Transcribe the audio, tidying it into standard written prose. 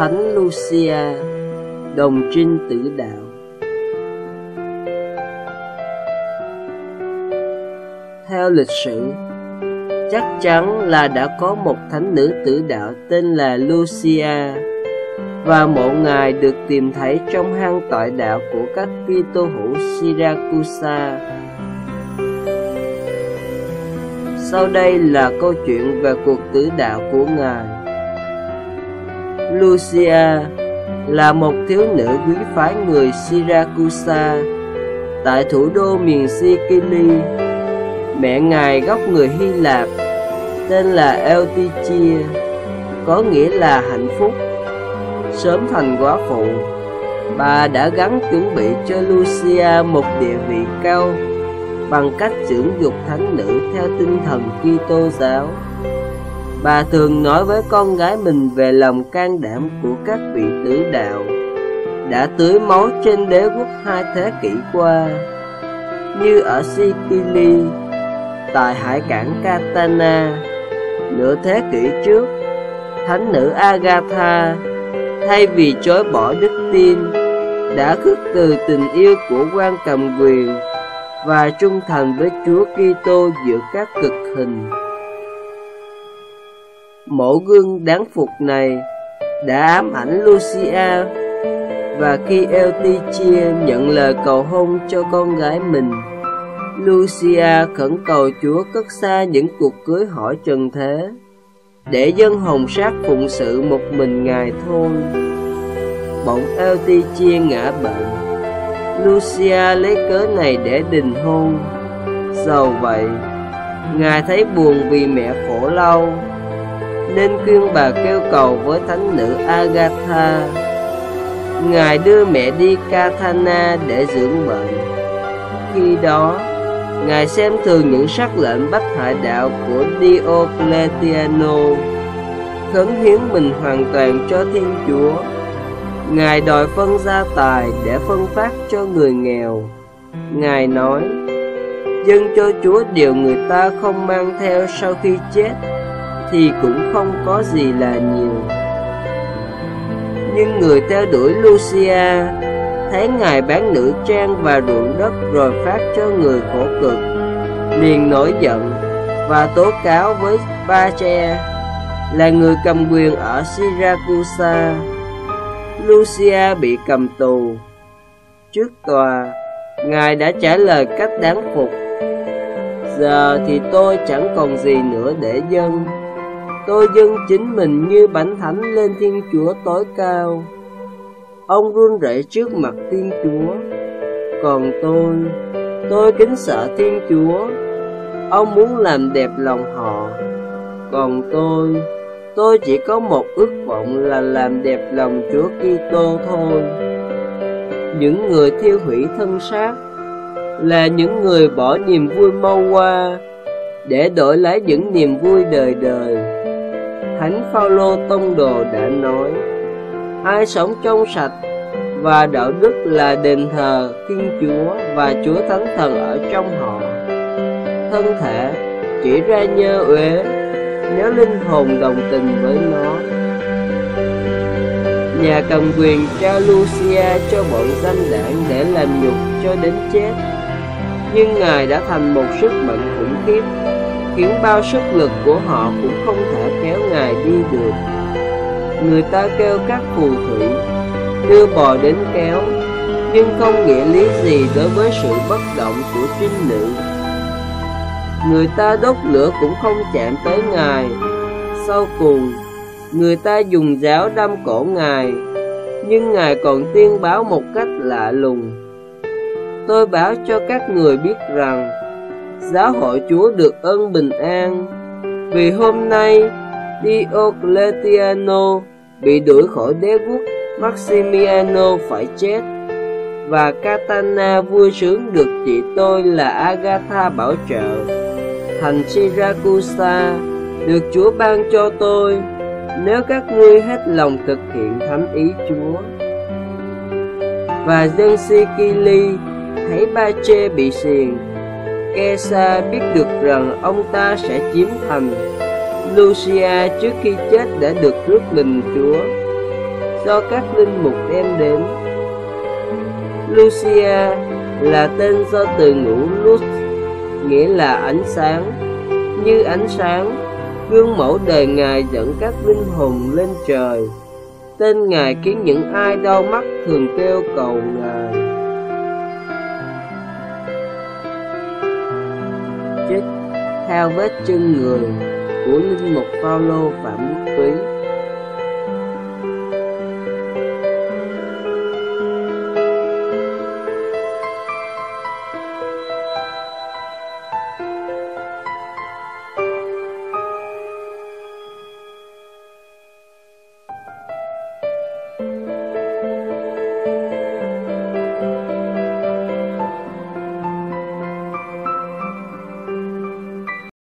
Thánh Lucia, đồng trinh tử đạo. Theo lịch sử, chắc chắn là đã có một thánh nữ tử đạo tên là Lucia, và mộ ngài được tìm thấy trong hang tọa đạo của các Kitô hữu Siracusa. Sau đây là câu chuyện về cuộc tử đạo của ngài. Lucia là một thiếu nữ quý phái người Siracusa tại thủ đô miền Sicily. Mẹ ngài gốc người Hy Lạp, tên là Eutychia, có nghĩa là hạnh phúc. Sớm thành quả phụ, bà đã gắng chuẩn bị cho Lucia một địa vị cao bằng cách dưỡng dục thánh nữ theo tinh thần Kitô giáo. Bà thường nói với con gái mình về lòng can đảm của các vị tử đạo đã tưới máu trên đế quốc 2 thế kỷ qua, như ở Sicily, tại hải cảng Catana. Nửa thế kỷ trước, thánh nữ Agatha, thay vì chối bỏ đức tin, đã khước từ tình yêu của quan cầm quyền và trung thành với Chúa Kitô giữa các cực hình. Mẫu gương đáng phục này đã ám ảnh Lucia, và khi Eutychia nhận lời cầu hôn cho con gái mình, Lucia khẩn cầu Chúa cất xa những cuộc cưới hỏi trần thế để dân hồng sát phụng sự một mình ngài thôi. Bỗng Eutychia ngã bệnh, Lucia lấy cớ này để đình hôn. Dầu vậy, ngài thấy buồn vì mẹ khổ lâu, nên khuyên bà kêu cầu với thánh nữ Agatha. Ngài đưa mẹ đi Catania để dưỡng bệnh. Khi đó, ngài xem thường những sắc lệnh bắt hại đạo của Diocletiano, cống hiến mình hoàn toàn cho Thiên Chúa. Ngài đòi phân gia tài để phân phát cho người nghèo. Ngài nói, dâng cho Chúa điều người ta không mang theo sau khi chết thì cũng không có gì là nhiều. Nhưng người theo đuổi Lucia thấy ngài bán nữ trang và ruộng đất rồi phát cho người khổ cực, liền nổi giận và tố cáo với Pache, là người cầm quyền ở Siracusa. Lucia bị cầm tù. Trước tòa, ngài đã trả lời cách đáng phục: giờ thì tôi chẳng còn gì nữa để dâng. Tôi dâng chính mình như bánh thánh lên Thiên Chúa tối cao. Ông run rẩy trước mặt Thiên Chúa. Còn tôi kính sợ Thiên Chúa. Ông muốn làm đẹp lòng họ. Còn tôi chỉ có một ước vọng là làm đẹp lòng Chúa Kitô thôi. Những người thiêu hủy thân xác là những người bỏ niềm vui mau qua để đổi lấy những niềm vui đời đời. Thánh Phao Lô Tông Đồ đã nói, ai sống trong sạch và đạo đức là đền thờ Thiên Chúa và Chúa Thánh Thần ở trong họ. Thân thể chỉ ra nhơ uế nếu linh hồn đồng tình với nó. Nhà cầm quyền trao Lucia cho bọn danh đảng để làm nhục cho đến chết, nhưng ngài đã thành một sức mạnh khủng khiếp, khiến bao sức lực của họ cũng không thể kéo ngài đi được. Người ta kêu các phù thủy đưa bò đến kéo, nhưng không nghĩa lý gì đối với sự bất động của trinh nữ. Người ta đốt lửa cũng không chạm tới ngài. Sau cùng, người ta dùng giáo đâm cổ ngài, nhưng ngài còn tuyên báo một cách lạ lùng: tôi báo cho các người biết rằng giáo hội Chúa được ơn bình an, vì hôm nay Diocletiano bị đuổi khỏi đế quốc, Maximiano phải chết, và Catana vui sướng được chị tôi là Agatha bảo trợ. Thành Siracusa được Chúa ban cho tôi, nếu các ngươi hết lòng thực hiện thánh ý Chúa. Và dân Sicily thấy Pache bị xiềng, Kesa biết được rằng ông ta sẽ chiếm thành. Lucia trước khi chết đã được rước mình Chúa. do các linh mục đem đến. Lucia là tên do từ ngữ lux, nghĩa là ánh sáng. Như ánh sáng, gương mẫu đời Ngài dẫn các linh hồn lên trời. Tên Ngài khiến những ai đau mắt thường kêu cầu Ngài. Trích theo vết chân người của linh mục Paulo Phạm Quốc Túy.